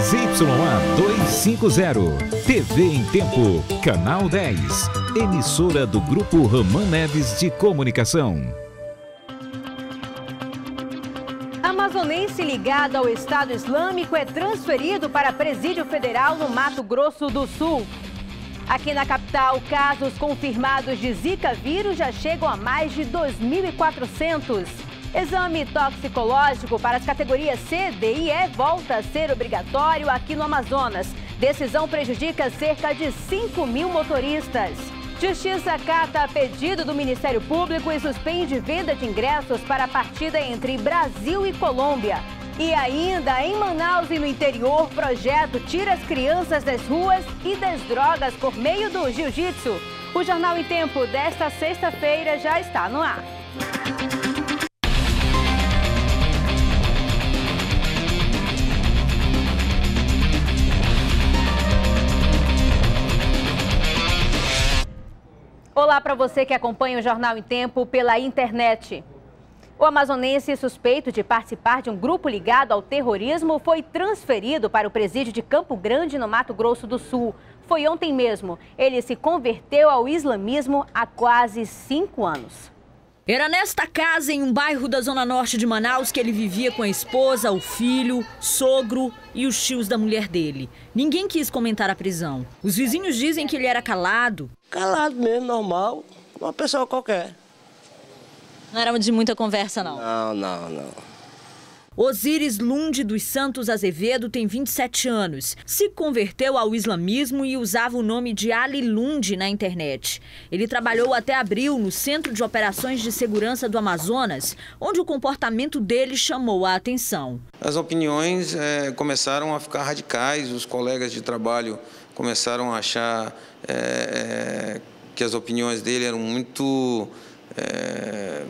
ZYA 250, TV em Tempo, Canal 10, emissora do Grupo Ramã Neves de Comunicação. Amazonense ligado ao Estado Islâmico é transferido para presídio federal no Mato Grosso do Sul. Aqui na capital, casos confirmados de Zika vírus já chegam a mais de 2.400. Exame toxicológico para as categorias C, D e E volta a ser obrigatório aqui no Amazonas. Decisão prejudica cerca de 5.000 motoristas. Justiça acata pedido do Ministério Público e suspende venda de ingressos para a partida entre Brasil e Colômbia. E ainda, em Manaus e no interior, projeto tira as crianças das ruas e das drogas por meio do jiu-jitsu. O Jornal em Tempo desta sexta-feira já está no ar. Olá para você que acompanha o Jornal em Tempo pela internet. O amazonense suspeito de participar de um grupo ligado ao terrorismo foi transferido para o presídio de Campo Grande, no Mato Grosso do Sul. Foi ontem mesmo. Ele se converteu ao islamismo há quase 5 anos. Era nesta casa, em um bairro da zona norte de Manaus, que ele vivia com a esposa, o filho, sogro e os tios da mulher dele. Ninguém quis comentar a prisão. Os vizinhos dizem que ele era calado. Calado mesmo, normal, uma pessoa qualquer. Não era de muita conversa, não? Não, não, não. Osiris Lundi dos Santos Azevedo tem 27 anos. Se converteu ao islamismo e usava o nome de Ali Lundi na internet. Ele trabalhou até abril no Centro de Operações de Segurança do Amazonas, onde o comportamento dele chamou a atenção. As opiniões começaram a ficar radicais, os colegas de trabalho começaram a achar que as opiniões dele eram muito...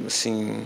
assim,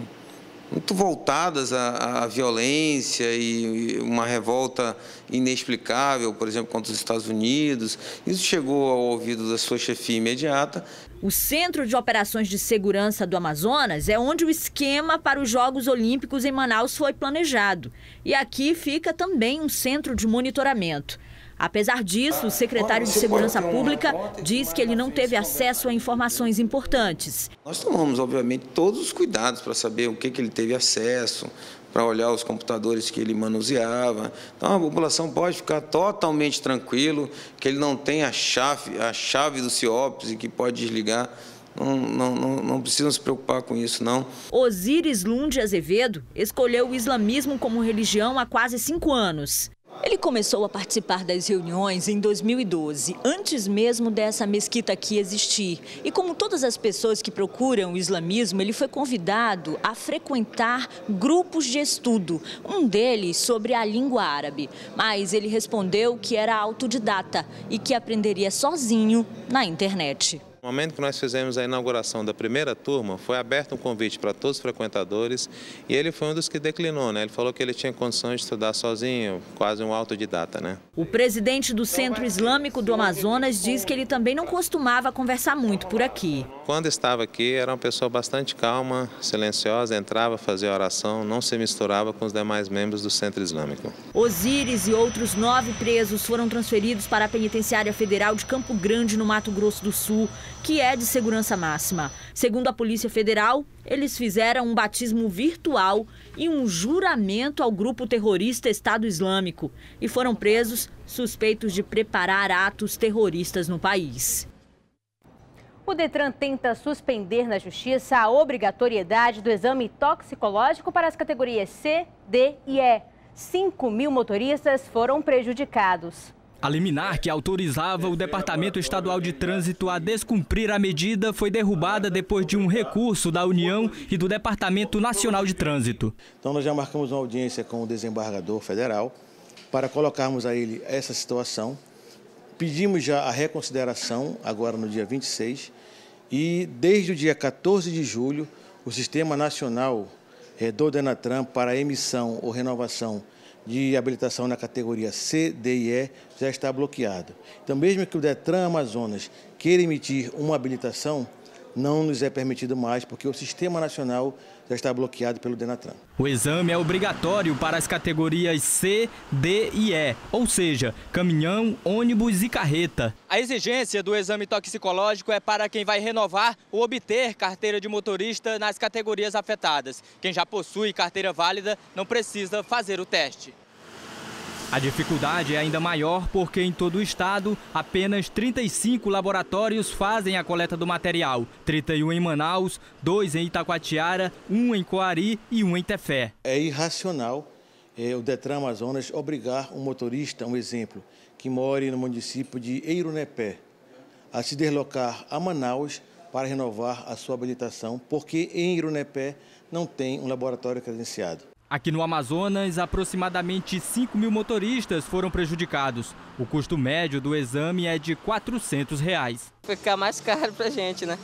muito voltadas à violência e uma revolta inexplicável, por exemplo, contra os Estados Unidos. Isso chegou ao ouvido da sua chefia imediata. O Centro de Operações de Segurança do Amazonas é onde o esquema para os Jogos Olímpicos em Manaus foi planejado. E aqui fica também um centro de monitoramento. Apesar disso, o secretário de Segurança Pública diz que ele não teve acesso a informações importantes. Nós tomamos, obviamente, todos os cuidados para saber o que ele teve acesso, para olhar os computadores que ele manuseava. Então, a população pode ficar totalmente tranquilo que ele não tem a chave do CIOPS e que pode desligar. Não precisam se preocupar com isso, não. Osiris Lundi Azevedo escolheu o islamismo como religião há quase 5 anos. Ele começou a participar das reuniões em 2012, antes mesmo dessa mesquita aqui existir. E como todas as pessoas que procuram o islamismo, ele foi convidado a frequentar grupos de estudo, um deles sobre a língua árabe. Mas ele respondeu que era autodidata e que aprenderia sozinho na internet. No momento que nós fizemos a inauguração da primeira turma, foi aberto um convite para todos os frequentadores e ele foi um dos que declinou, né? Ele falou que ele tinha condições de estudar sozinho, quase um autodidata, né? O presidente do Centro Islâmico do Amazonas diz que ele também não costumava conversar muito por aqui. Quando estava aqui, era uma pessoa bastante calma, silenciosa, entrava, fazia oração, não se misturava com os demais membros do Centro Islâmico. Osiris e outros 9 presos foram transferidos para a Penitenciária Federal de Campo Grande, no Mato Grosso do Sul, que é de segurança máxima. Segundo a Polícia Federal, eles fizeram um batismo virtual e um juramento ao grupo terrorista Estado Islâmico e foram presos suspeitos de preparar atos terroristas no país. O Detran tenta suspender na Justiça a obrigatoriedade do exame toxicológico para as categorias C, D e E. 5.000 motoristas foram prejudicados. A liminar que autorizava o Departamento Estadual de Trânsito a descumprir a medida foi derrubada depois de um recurso da União e do Departamento Nacional de Trânsito. Então nós já marcamos uma audiência com o desembargador federal para colocarmos a ele essa situação. Pedimos já a reconsideração agora no dia 26 e desde o dia 14 de julho o Sistema Nacional do Denatran para emissão ou renovação de habilitação na categoria C, D e E já está bloqueado. Então, mesmo que o Detran Amazonas queira emitir uma habilitação, não nos é permitido mais, porque o Sistema Nacional já está bloqueado pelo Denatran. O exame é obrigatório para as categorias C, D e E, ou seja, caminhão, ônibus e carreta. A exigência do exame toxicológico é para quem vai renovar ou obter carteira de motorista nas categorias afetadas. Quem já possui carteira válida não precisa fazer o teste. A dificuldade é ainda maior porque em todo o estado apenas 35 laboratórios fazem a coleta do material. 31 em Manaus, 2 em Itacoatiara, 1 em Coari e 1 em Tefé. É irracional o Detran Amazonas obrigar um motorista, um exemplo, que mora no município de Eirunepé, a se deslocar a Manaus para renovar a sua habilitação, porque em Eirunepé não tem um laboratório credenciado. Aqui no Amazonas, aproximadamente 5 mil motoristas foram prejudicados. O custo médio do exame é de R$400. Vai ficar mais caro para a gente, né?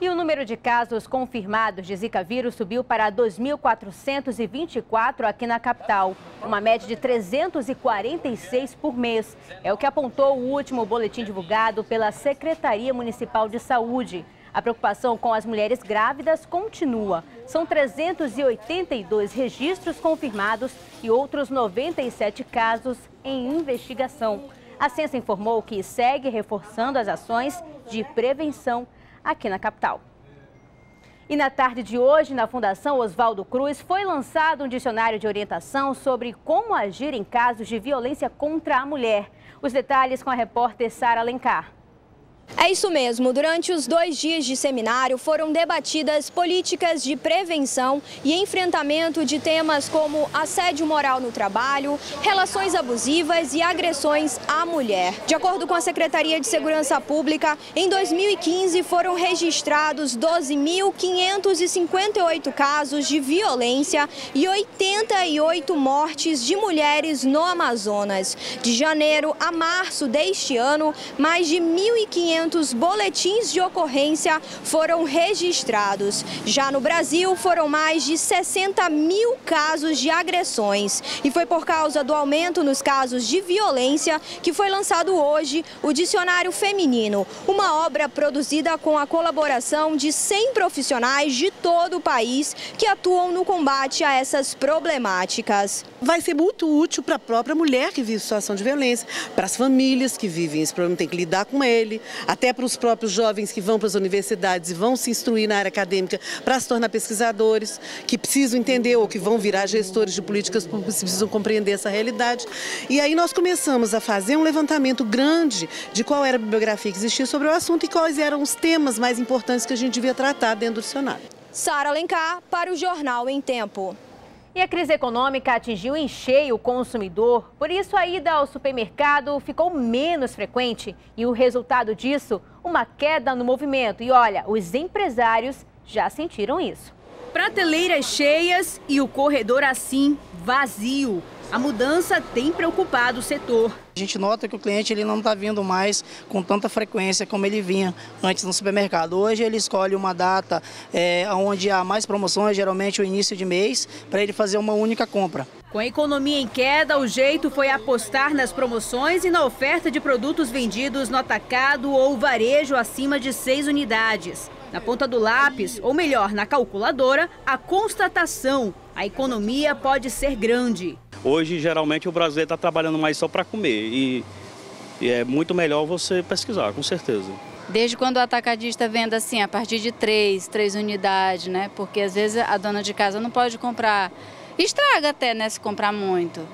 E o número de casos confirmados de Zika vírus subiu para 2.424 aqui na capital. Uma média de 346 por mês. É o que apontou o último boletim divulgado pela Secretaria Municipal de Saúde. A preocupação com as mulheres grávidas continua. São 382 registros confirmados e outros 97 casos em investigação. A Ciência informou que segue reforçando as ações de prevenção aqui na capital. E na tarde de hoje, na Fundação Oswaldo Cruz, foi lançado um dicionário de orientação sobre como agir em casos de violência contra a mulher. Os detalhes com a repórter Sara Alencar. É isso mesmo, durante os 2 dias de seminário foram debatidas políticas de prevenção e enfrentamento de temas como assédio moral no trabalho, relações abusivas e agressões à mulher. De acordo com a Secretaria de Segurança Pública, em 2015 foram registrados 12.558 casos de violência e 88 mortes de mulheres no Amazonas. De janeiro a março deste ano, mais de 1.500 boletins de ocorrência foram registrados. Já no Brasil, foram mais de 60 mil casos de agressões. E foi por causa do aumento nos casos de violência que foi lançado hoje o Dicionário Feminino, uma obra produzida com a colaboração de 100 profissionais de todo o país que atuam no combate a essas problemáticas. Vai ser muito útil para a própria mulher que vive situação de violência, para as famílias que vivem esse problema, tem que lidar com ele, até para os próprios jovens que vão para as universidades e vão se instruir na área acadêmica para se tornar pesquisadores, que precisam entender ou que vão virar gestores de políticas públicas, precisam compreender essa realidade. E aí nós começamos a fazer um levantamento grande de qual era a bibliografia que existia sobre o assunto e quais eram os temas mais importantes que a gente devia tratar dentro do dicionário. Sara Alencar para o Jornal em Tempo. E a crise econômica atingiu em cheio o consumidor, por isso a ida ao supermercado ficou menos frequente e o resultado disso, uma queda no movimento. E olha, os empresários já sentiram isso. Prateleiras cheias e o corredor assim, vazio. A mudança tem preocupado o setor. A gente nota que o cliente ele não está vindo mais com tanta frequência como ele vinha antes no supermercado. Hoje ele escolhe uma data onde há mais promoções, geralmente o início de mês, para ele fazer uma única compra. Com a economia em queda, o jeito foi apostar nas promoções e na oferta de produtos vendidos no atacado ou varejo acima de 6 unidades. Na ponta do lápis, ou melhor, na calculadora, a constatação: a economia pode ser grande. Hoje, geralmente, o brasileiro está trabalhando mais só para comer e é muito melhor você pesquisar, com certeza. Desde quando o atacadista vende assim, a partir de 3 unidades, né? Porque às vezes a dona de casa não pode comprar, estraga até, né, se comprar muito.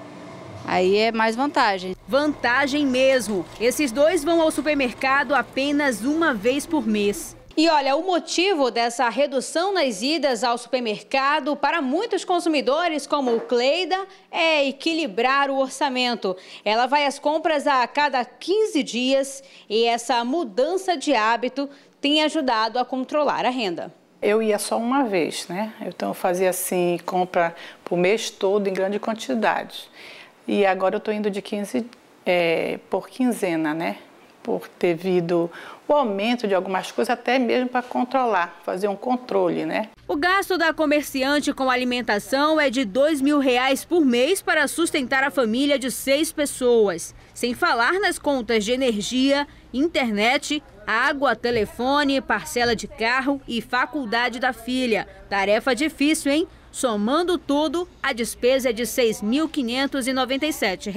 Aí é mais vantagem. Vantagem mesmo. Esses dois vão ao supermercado apenas uma vez por mês. E olha, o motivo dessa redução nas idas ao supermercado para muitos consumidores, como o Cleida, é equilibrar o orçamento. Ela vai às compras a cada 15 dias e essa mudança de hábito tem ajudado a controlar a renda. Eu ia só uma vez, né? Então eu fazia assim, compra por mês todo em grande quantidade. E agora eu estou indo de 15 por quinzena, né? Por ter havido o aumento de algumas coisas, até mesmo para controlar, fazer um controle, né? O gasto da comerciante com alimentação é de R$2.000 por mês para sustentar a família de 6 pessoas. Sem falar nas contas de energia, internet, água, telefone, parcela de carro e faculdade da filha. Tarefa difícil, hein? Somando tudo, a despesa é de R$ 6.597.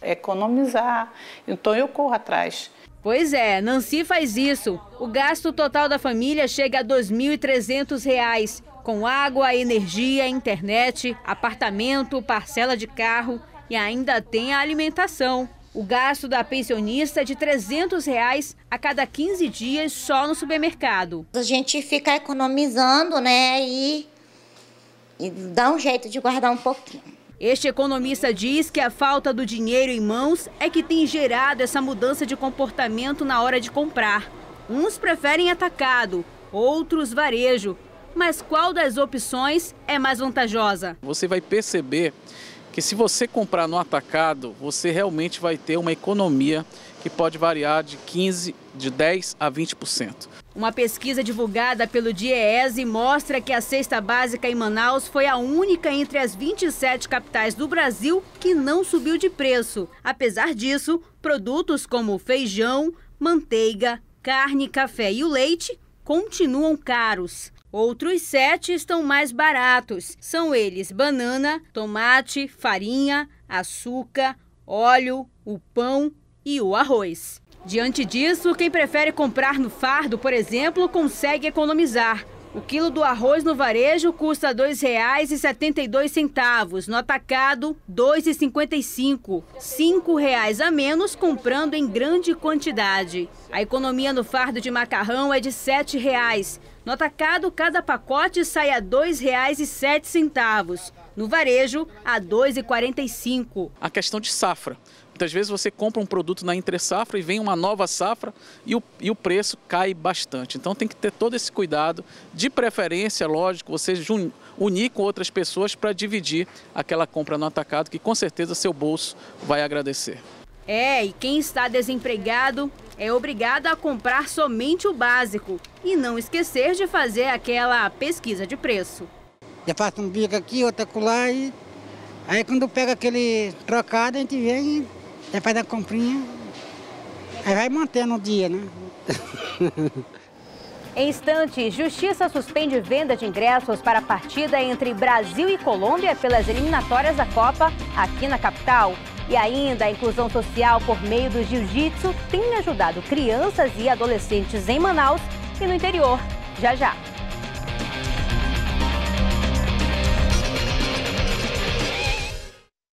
Economizar, então eu corro atrás. Pois é, Nancy faz isso. O gasto total da família chega a R$ 2.300, com água, energia, internet, apartamento, parcela de carro e ainda tem a alimentação. O gasto da pensionista é de R$ 300 a cada 15 dias só no supermercado. A gente fica economizando, né, e dá um jeito de guardar um pouquinho. Este economista diz que a falta do dinheiro em mãos é que tem gerado essa mudança de comportamento na hora de comprar. Uns preferem atacado, outros varejo. Mas qual das opções é mais vantajosa? Você vai perceber que se você comprar no atacado, você realmente vai ter uma economia que pode variar de 10 a 20%. Uma pesquisa divulgada pelo DIEESE mostra que a cesta básica em Manaus foi a única entre as 27 capitais do Brasil que não subiu de preço. Apesar disso, produtos como feijão, manteiga, carne, café e o leite continuam caros. Outros 7 estão mais baratos. São eles banana, tomate, farinha, açúcar, óleo, o pão e o arroz. Diante disso, quem prefere comprar no fardo, por exemplo, consegue economizar. O quilo do arroz no varejo custa R$ 2,72, no atacado R$ 2,55. R$ 5,00 a menos comprando em grande quantidade. A economia no fardo de macarrão é de R$ 7,00. No atacado, cada pacote sai a R$ 2,07. No varejo, a R$ 2,45. A questão de safra. Muitas vezes você compra um produto na entre-safra e vem uma nova safra e o preço cai bastante. Então tem que ter todo esse cuidado, de preferência, lógico, você unir com outras pessoas para dividir aquela compra no atacado, que com certeza seu bolso vai agradecer. E quem está desempregado é obrigado a comprar somente o básico e não esquecer de fazer aquela pesquisa de preço. Já faço um bico aqui, outra acolá e aí quando pega aquele trocado a gente vem e... Aí faz a comprinha, aí vai mantendo o dia, né? Em instantes, Justiça suspende venda de ingressos para a partida entre Brasil e Colômbia pelas eliminatórias da Copa aqui na capital. E ainda, a inclusão social por meio do jiu-jitsu tem ajudado crianças e adolescentes em Manaus e no interior. Já já.